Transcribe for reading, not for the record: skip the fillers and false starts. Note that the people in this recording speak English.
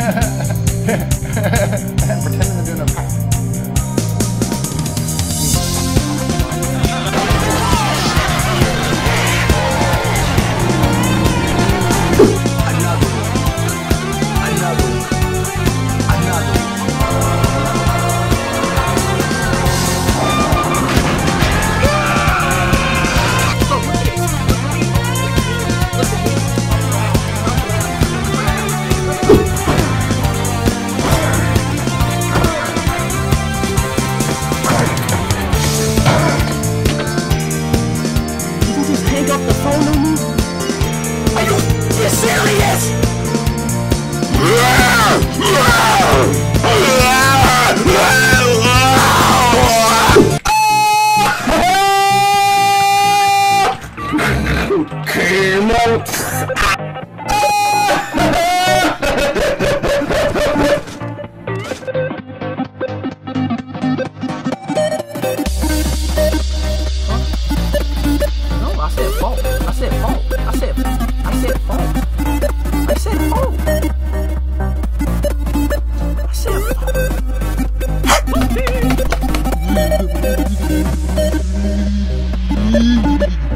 And pretending to do no pipe.